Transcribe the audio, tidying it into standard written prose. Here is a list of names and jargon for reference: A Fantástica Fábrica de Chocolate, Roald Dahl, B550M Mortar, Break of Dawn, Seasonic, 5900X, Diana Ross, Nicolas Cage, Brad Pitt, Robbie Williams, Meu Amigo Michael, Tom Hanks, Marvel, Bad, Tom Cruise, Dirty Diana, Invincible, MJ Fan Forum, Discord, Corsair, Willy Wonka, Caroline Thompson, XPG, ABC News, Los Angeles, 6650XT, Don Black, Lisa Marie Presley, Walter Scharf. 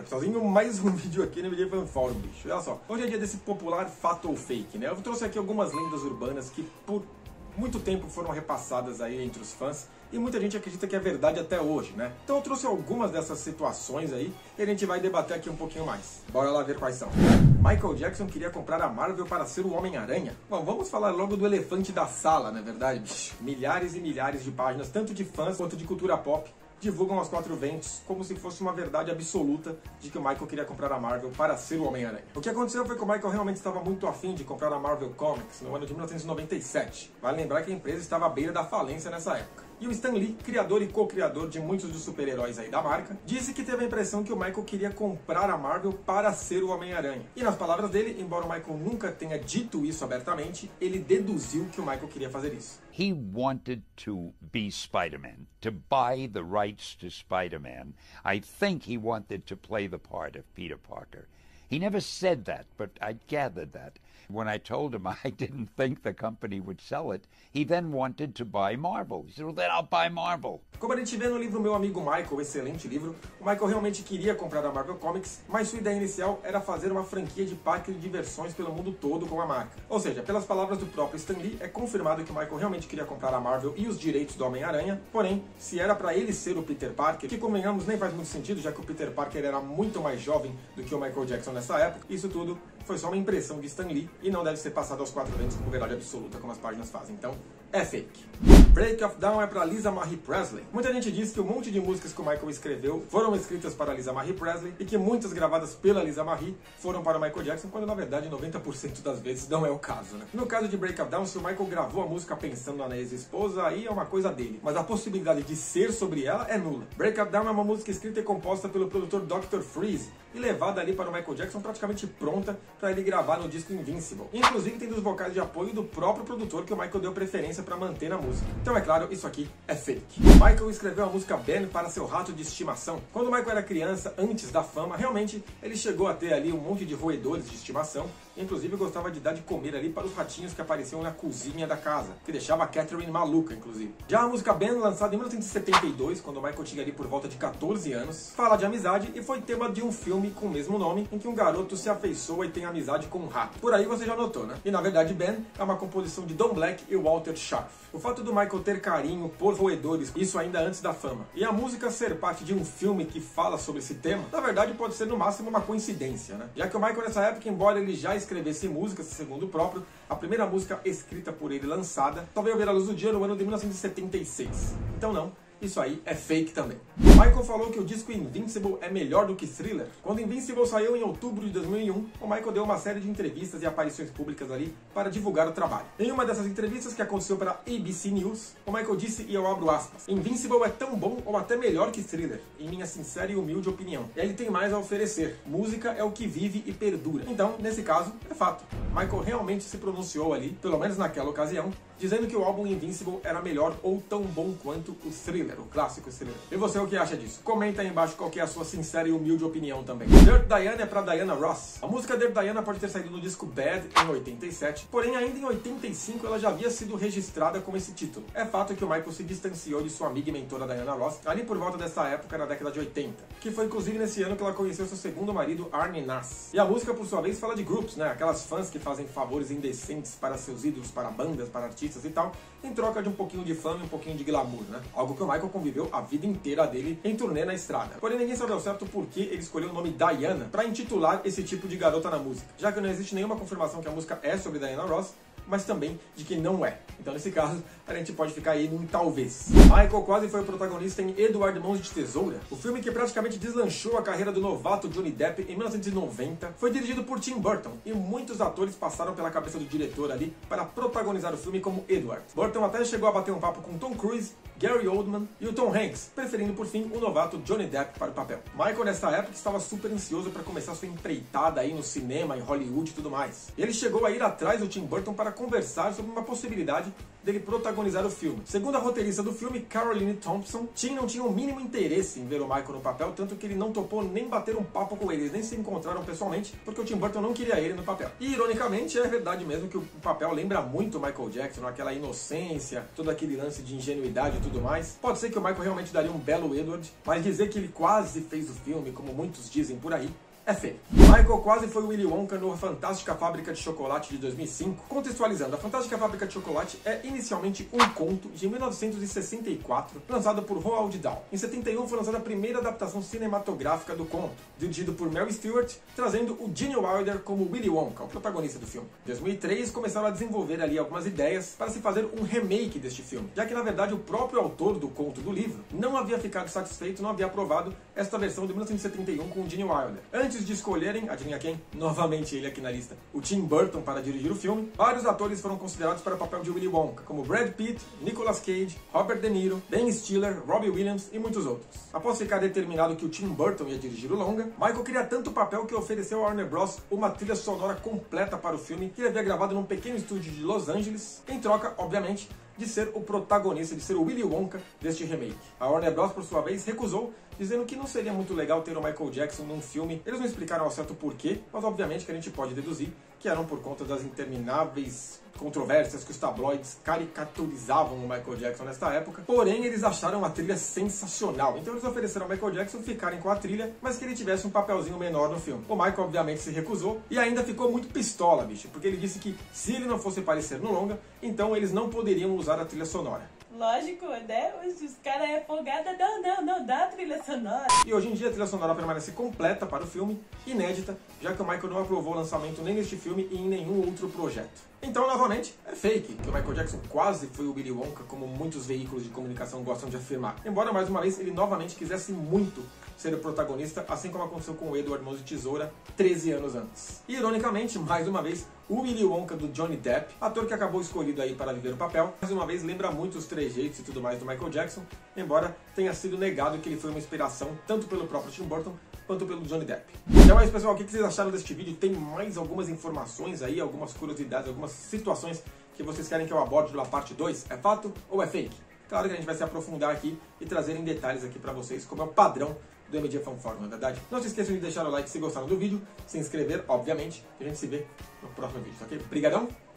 Capitalzinho, mais um vídeo aqui no MJ Fan Forum, bicho. Olha só, hoje é dia desse popular fato ou fake, né? Eu trouxe aqui algumas lendas urbanas que por muito tempo foram repassadas aí entre os fãs e muita gente acredita que é verdade até hoje, né? Então eu trouxe algumas dessas situações aí e a gente vai debater aqui um pouquinho mais. Bora lá ver quais são. Michael Jackson queria comprar a Marvel para ser o Homem-Aranha? Bom, vamos falar logo do elefante da sala, não é verdade, bicho? Milhares e milhares de páginas, tanto de fãs quanto de cultura pop, divulgam aos quatro ventos como se fosse uma verdade absoluta de que o Michael queria comprar a Marvel para ser o Homem-Aranha. O que aconteceu foi que o Michael realmente estava muito afim de comprar a Marvel Comics no ano de 1997. Vale lembrar que a empresa estava à beira da falência nessa época. E o Stan Lee, criador e co-criador de muitos dos super-heróis aí da marca, disse que teve a impressão que o Michael queria comprar a Marvel para ser o Homem-Aranha. E nas palavras dele, embora o Michael nunca tenha dito isso abertamente, ele deduziu que o Michael queria fazer isso. He wanted to be Spider-Man, to buy the rights to Spider-Man. I think he wanted to play the part of Peter Parker. He never said that, but I gathered that. When I told him I didn't think the company would sell it, he then wanted to buy Marvel. He said, well, then I'll buy Marvel. Como a gente vê no livro Meu Amigo Michael, excelente livro, o Michael realmente queria comprar a Marvel Comics, mas sua ideia inicial era fazer uma franquia de parques de diversões pelo mundo todo com a marca. Ou seja, pelas palavras do próprio Stan Lee, é confirmado que o Michael realmente queria comprar a Marvel e os direitos do Homem-Aranha, porém, se era para ele ser o Peter Parker, que convenhamos nem faz muito sentido, já que o Peter Parker era muito mais jovem do que o Michael Jackson nessa época, isso tudo foi só uma impressão de Stan Lee e não deve ser passado aos quatro ventos como verdade absoluta, como as páginas fazem. Então, é fake. Break of Dawn é para Lisa Marie Presley. Muita gente diz que um monte de músicas que o Michael escreveu foram escritas para Lisa Marie Presley e que muitas gravadas pela Lisa Marie foram para o Michael Jackson, quando na verdade 90% das vezes não é o caso, né? No caso de Break of Dawn, se o Michael gravou a música pensando na ex-esposa, aí é uma coisa dele, mas a possibilidade de ser sobre ela é nula. Break of Dawn é uma música escrita e composta pelo produtor Dr. Freeze e levada ali para o Michael Jackson praticamente pronta para ele gravar no disco Invincible. Inclusive tem dos vocais de apoio do próprio produtor que o Michael deu preferência para manter a música. Então é claro, isso aqui é fake. Michael escreveu a música Ben para seu rato de estimação. Quando Michael era criança, antes da fama, realmente ele chegou a ter ali um monte de roedores de estimação. Inclusive gostava de dar de comer ali para os ratinhos que apareciam na cozinha da casa, que deixava a Catherine maluca, inclusive. Já a música Ben, lançada em 1972, quando Michael tinha ali por volta de 14 anos, fala de amizade e foi tema de um filme com o mesmo nome, em que um garoto se afeiçoa e tem amizade com um rato. Por aí você já notou, né? E na verdade Ben é uma composição de Don Black e Walter Scharf. O fato do Michael ter carinho por roedores, isso ainda antes da fama, e a música ser parte de um filme que fala sobre esse tema, na verdade pode ser no máximo uma coincidência, né? Já que o Michael nessa época, embora ele já escrevesse músicas, segundo o próprio, a primeira música escrita por ele lançada só veio ver a luz do dia no ano de 1976. Então não, isso aí é fake também. Michael falou que o disco Invincible é melhor do que Thriller. Quando Invincible saiu em outubro de 2001, o Michael deu uma série de entrevistas e aparições públicas ali para divulgar o trabalho. Em uma dessas entrevistas, que aconteceu para a ABC News, o Michael disse, e eu abro aspas, Invincible é tão bom ou até melhor que Thriller, em minha sincera e humilde opinião. E ele tem mais a oferecer. Música é o que vive e perdura. Então, nesse caso, é fato. Michael realmente se pronunciou ali, pelo menos naquela ocasião, dizendo que o álbum Invincible era melhor ou tão bom quanto o Thriller, o clássico Thriller. E você, o que acha disso? Comenta aí embaixo qual que é a sua sincera e humilde opinião também. Dirty Diana é para Diana Ross. A música Dirty Diana pode ter saído no disco Bad em 87, porém ainda em 85 ela já havia sido registrada com esse título. É fato que o Michael se distanciou de sua amiga e mentora Diana Ross ali por volta dessa época, na década de 80, que foi inclusive nesse ano que ela conheceu seu segundo marido, Arnie Nass. E a música, por sua vez, fala de groups, né? Aquelas fãs que fazem favores indecentes para seus ídolos, para bandas, para artistas e tal, em troca de um pouquinho de fama e um pouquinho de glamour, né? Algo que o Michael conviveu a vida inteira dele em turnê na estrada. Porém, ninguém sabe ao certo por que ele escolheu o nome Diana para intitular esse tipo de garota na música, já que não existe nenhuma confirmação que a música é sobre Diana Ross, mas também de que não é. Então, nesse caso, a gente pode ficar aí num talvez. Michael quase foi o protagonista em Edward Mãos de Tesoura. O filme que praticamente deslanchou a carreira do novato Johnny Depp em 1990 foi dirigido por Tim Burton, e muitos atores passaram pela cabeça do diretor ali para protagonizar o filme como Edward. Burton até chegou a bater um papo com Tom Cruise, Gary Oldman e o Tom Hanks, preferindo por fim o novato Johnny Depp para o papel. Michael nessa época estava super ansioso para começar sua empreitada aí no cinema, em Hollywood e tudo mais. Ele chegou a ir atrás do Tim Burton para conversar sobre uma possibilidade dele protagonizar o filme. Segundo a roteirista do filme, Caroline Thompson, Tim não tinha o mínimo interesse em ver o Michael no papel, tanto que ele não topou nem bater um papo com ele, eles nem se encontraram pessoalmente, porque o Tim Burton não queria ele no papel. E, ironicamente, é verdade mesmo que o papel lembra muito o Michael Jackson, aquela inocência, todo aquele lance de ingenuidade e tudo mais. Pode ser que o Michael realmente daria um belo Edward, mas dizer que ele quase fez o filme, como muitos dizem por aí, é feio. Michael quase foi o Willy Wonka no A Fantástica Fábrica de Chocolate de 2005. Contextualizando, A Fantástica Fábrica de Chocolate é inicialmente um conto de 1964, lançado por Roald Dahl. Em 71 foi lançada a primeira adaptação cinematográfica do conto, dirigido por Mel Stewart, trazendo o Gene Wilder como Willy Wonka, o protagonista do filme. Em 2003 começaram a desenvolver ali algumas ideias para se fazer um remake deste filme, já que na verdade o próprio autor do conto do livro não havia ficado satisfeito, não havia aprovado esta versão de 1971 com o Gene Wilder. Antes de escolherem, adivinha quem? Novamente ele aqui na lista, o Tim Burton para dirigir o filme, vários atores foram considerados para o papel de Willy Wonka, como Brad Pitt, Nicolas Cage, Robert De Niro, Ben Stiller, Robbie Williams e muitos outros. Após ficar determinado que o Tim Burton ia dirigir o longa, Michael queria tanto papel que ofereceu a Warner Bros. Uma trilha sonora completa para o filme que ele havia gravado num pequeno estúdio de Los Angeles, em troca, obviamente, de ser o protagonista, de ser o Willy Wonka deste remake. A Warner Bros., por sua vez, recusou, dizendo que não seria muito legal ter o Michael Jackson num filme. Eles não explicaram ao certo porquê, mas obviamente que a gente pode deduzir que eram por conta das intermináveis controvérsias que os tabloides caricaturizavam o Michael Jackson nesta época. Porém, eles acharam a trilha sensacional, então eles ofereceram ao Michael Jackson ficarem com a trilha, mas que ele tivesse um papelzinho menor no filme. O Michael obviamente se recusou e ainda ficou muito pistola, bicho, porque ele disse que se ele não fosse aparecer no longa, então eles não poderiam usar a trilha sonora. Lógico, né? Os caras é folgada, não dá a trilha sonora. E hoje em dia a trilha sonora permanece completa para o filme, inédita, já que o Michael não aprovou o lançamento nem neste filme e em nenhum outro projeto. Então, novamente, é fake que o Michael Jackson quase foi o Willy Wonka, como muitos veículos de comunicação gostam de afirmar. Embora, mais uma vez, ele novamente quisesse muito ser o protagonista, assim como aconteceu com o Edward Mãos de Tesoura 13 anos antes. E, ironicamente, mais uma vez, o Willy Wonka do Johnny Depp, ator que acabou escolhido aí para viver o papel, mais uma vez lembra muito os trejeitos e tudo mais do Michael Jackson, embora tenha sido negado que ele foi uma inspiração tanto pelo próprio Tim Burton quanto pelo Johnny Depp. Então é isso, pessoal, o que vocês acharam deste vídeo? Tem mais algumas informações aí, algumas curiosidades, algumas situações que vocês querem que eu aborde na parte 2? É fato ou é fake? Claro que a gente vai se aprofundar aqui e trazer em detalhes aqui para vocês, como é o padrão do MJ Fan Forum, não é verdade? Não se esqueçam de deixar o like se gostaram do vídeo, se inscrever, obviamente, e a gente se vê no próximo vídeo, ok? Brigadão!